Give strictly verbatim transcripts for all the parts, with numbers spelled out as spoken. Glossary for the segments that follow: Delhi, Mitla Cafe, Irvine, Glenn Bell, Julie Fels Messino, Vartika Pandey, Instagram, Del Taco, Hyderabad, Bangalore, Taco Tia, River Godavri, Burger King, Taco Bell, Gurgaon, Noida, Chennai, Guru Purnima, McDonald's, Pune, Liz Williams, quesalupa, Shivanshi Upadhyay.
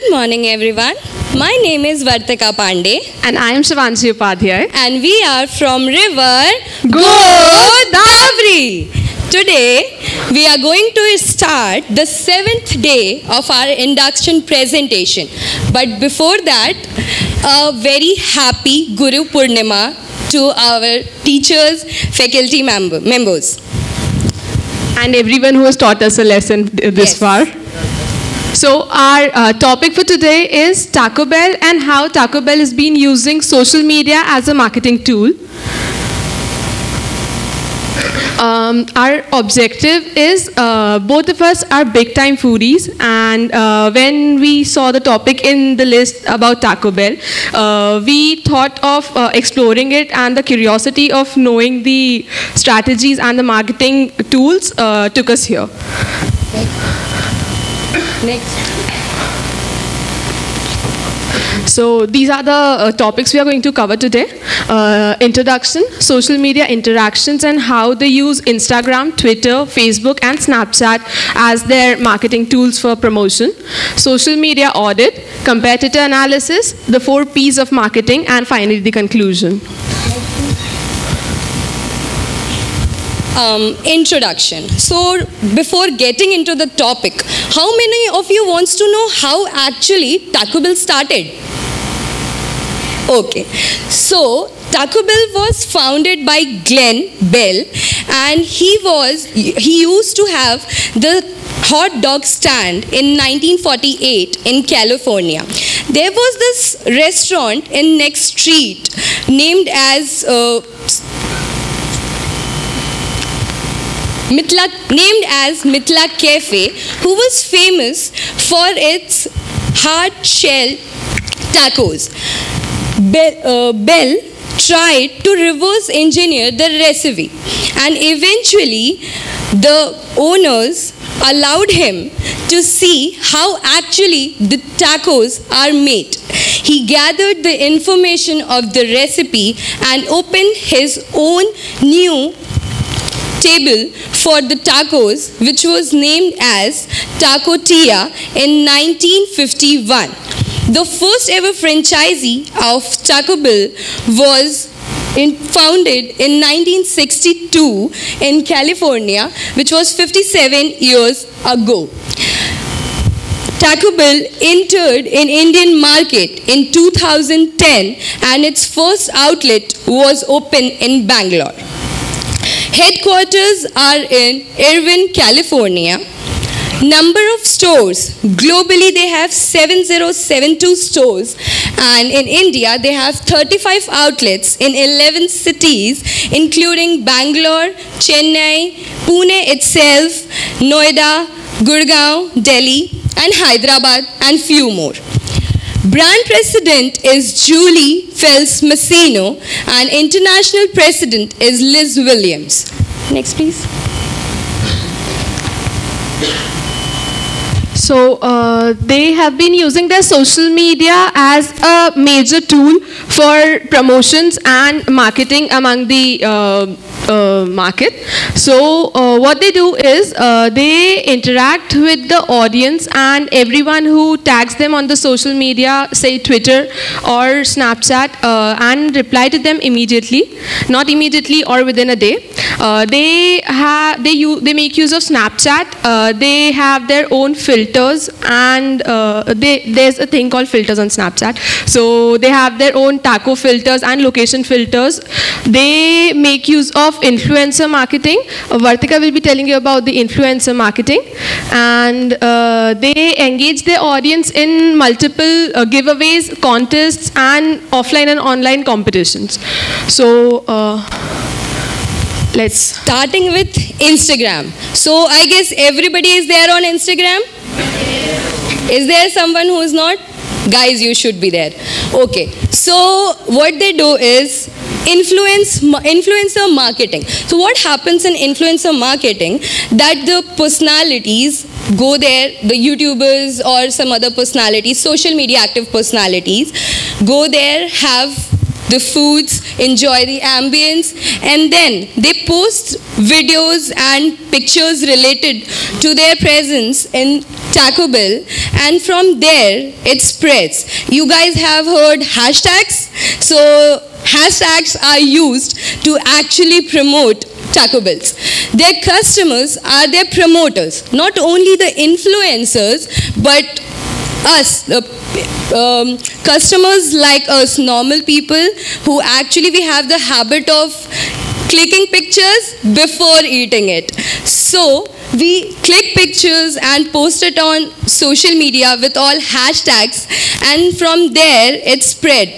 Good morning everyone. My name is Vartika Pandey. And I am Shivanshi Upadhyay. And we are from River Godavri. Today we are going to start the seventh day of our induction presentation. But before that, a very happy Guru Purnima to our teachers, faculty member, members. And everyone who has taught us a lesson this yes. far. So our uh, topic for today is Taco Bell and how Taco Bell has been using social media as a marketing tool. Um, our objective is, uh, both of us are big time foodies, and uh, when we saw the topic in the list about Taco Bell, uh, we thought of uh, exploring it, and the curiosity of knowing the strategies and the marketing tools uh, took us here. Next. So these are the uh, topics we are going to cover today. Uh, introduction, social media interactions and how they use Instagram, Twitter, Facebook and Snapchat as their marketing tools for promotion. Social media audit, competitor analysis, the four P's of marketing, and finally the conclusion. Um, introduction. So before getting into the topic, how many of you wants to know how actually Taco Bell started? Okay, so Taco Bell was founded by Glenn Bell, and he was, he used to have the hot dog stand in nineteen forty-eight in California. There was this restaurant in next street named as uh, Mitla, named as Mitla Cafe, who was famous for its hard shell tacos. Bell, uh, Bell tried to reverse engineer the recipe, and eventually the owners allowed him to see how actually the tacos are made. He gathered the information of the recipe and opened his own new table for the tacos, which was named as Taco Tia in nineteen fifty-one. The first ever franchisee of Taco Bell was in, founded in nineteen sixty-two in California, which was fifty-seven years ago. Taco Bell entered an Indian market in two thousand ten, and its first outlet was opened in Bangalore. Headquarters are in Irvine, California. Number of stores, globally they have seven thousand seventy-two stores, and in India they have thirty-five outlets in eleven cities including Bangalore, Chennai, Pune itself, Noida, Gurgaon, Delhi and Hyderabad and few more. Brand president is Julie Fels Messino, and international president is Liz Williams. Next, please. So uh, they have been using their social media as a major tool for promotions and marketing among the uh, Uh, market. So uh, what they do is uh, they interact with the audience, and everyone who tags them on the social media, say Twitter or Snapchat, uh, and reply to them immediately, not immediately or within a day. Uh, they have they use they make use of Snapchat. Uh, they have their own filters, and uh, they, there's a thing called filters on Snapchat. So they have their own taco filters and location filters. They make use of influencer marketing. Uh, Vartika will be telling you about the influencer marketing, and uh, they engage their audience in multiple uh, giveaways, contests and offline and online competitions. So uh, let's starting with Instagram. So I guess everybody is there on Instagram. Is there someone who is not? Guys, you should be there. Okay, so what they do is Influence, influencer marketing. So what happens in influencer marketing, that the personalities go there, the YouTubers or some other personalities, social media active personalities, go there, have the foods, enjoy the ambience, and then they post videos and pictures related to their presence in Taco Bell, and from there it spreads. You guys have heard hashtags, so hashtags are used to actually promote Taco Bells. Their customers are their promoters, not only the influencers, but us, the um, customers like us, normal people, who actually we have the habit of clicking pictures before eating it. So we click pictures and post it on social media with all hashtags, and from there it spread,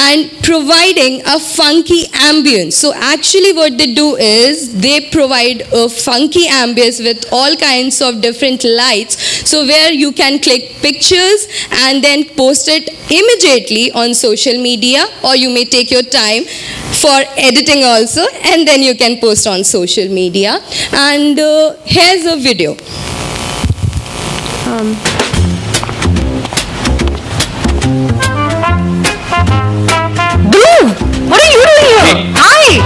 and providing a funky ambience. So actually what they do is they provide a funky ambience with all kinds of different lights, so where you can click pictures and then post it immediately on social media, or you may take your time for editing also and then you can post on social media. And uh, here's a video. Um. What are you doing here? Hey.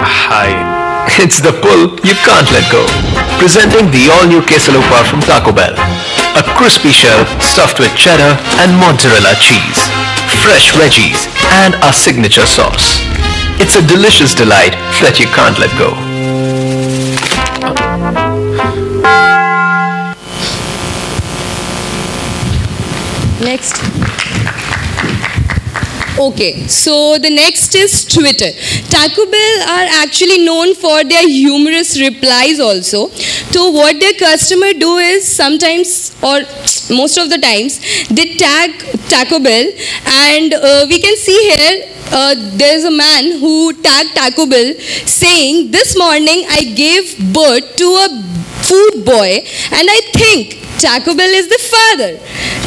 Hi! Hi. It's the pulp you can't let go. Presenting the all-new quesalupa from Taco Bell. A crispy shell stuffed with cheddar and mozzarella cheese, fresh veggies, and our signature sauce. It's a delicious delight that you can't let go. Next. Okay, so the next is Twitter. Taco Bell are actually known for their humorous replies also. So what their customer do is sometimes, or most of the times, they tag Taco Bell, and uh, we can see here uh, there's a man who tagged Taco Bell saying, "This morning I gave birth to a food boy and I think Taco Bell is the father."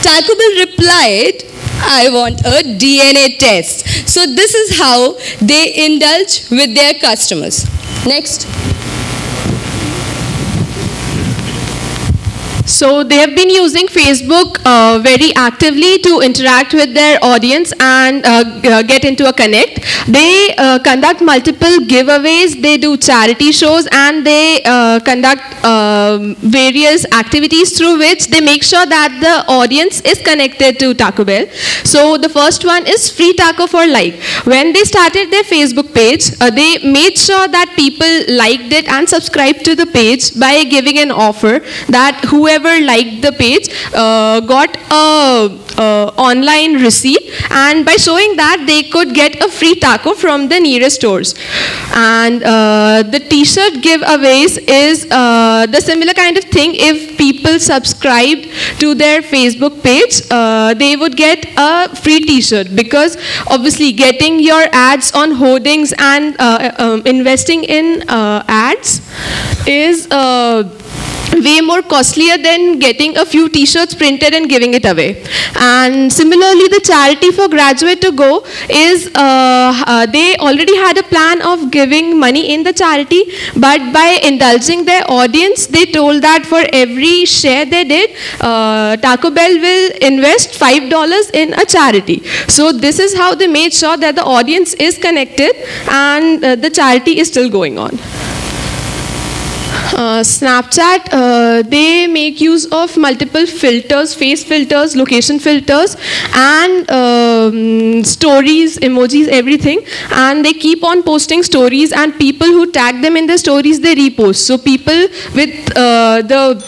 Taco Bell replied, "I want a D N A test." So this is how they indulge with their customers. Next. So they have been using Facebook uh, very actively to interact with their audience and uh, get into a connect. They uh, conduct multiple giveaways, they do charity shows, and they uh, conduct uh, various activities through which they make sure that the audience is connected to Taco Bell. So the first one is Free Taco for Life. When they started their Facebook page, uh, they made sure that people liked it and subscribed to the page by giving an offer that whoever Whoever liked the page uh, got a uh, online receipt, and by showing that they could get a free taco from the nearest stores. And uh, the t-shirt giveaways is uh, the similar kind of thing. If people subscribed to their Facebook page, uh, they would get a free t-shirt, because obviously getting your ads on hoardings and uh, um, investing in uh, ads is uh, way more costlier than getting a few t-shirts printed and giving it away. And similarly, the charity for graduate to go is, uh, uh, they already had a plan of giving money in the charity, but by indulging their audience, they told that for every share they did, uh, Taco Bell will invest five dollars in a charity. So this is how they made sure that the audience is connected and uh, the charity is still going on. Uh, Snapchat, uh, they make use of multiple filters, face filters, location filters, and um, stories, emojis, everything. And they keep on posting stories, and people who tag them in the stories, they repost. So people with uh, the,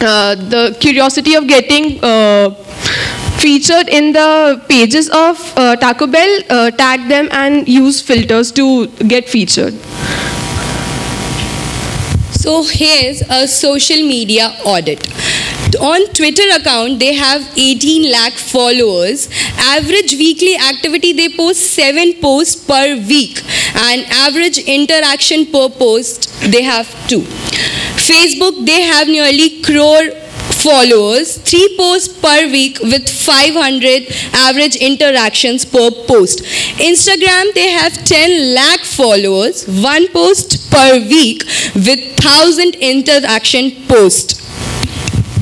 uh, the curiosity of getting uh, featured in the pages of uh, Taco Bell, uh, tag them and use filters to get featured. So here's a social media audit. On Twitter account, they have eighteen lakh followers. Average weekly activity, they post seven posts per week. And average interaction per post, they have two. Facebook, they have nearly crore followers, three posts per week with five hundred average interactions per post. Instagram, they have ten lakh followers, one post per week with one thousand interaction posts.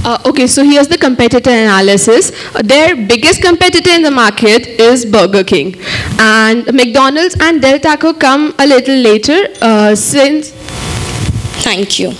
Uh, okay, so here's the competitor analysis. Their biggest competitor in the market is Burger King. And McDonald's and Del Taco come a little later uh, since... Thank you.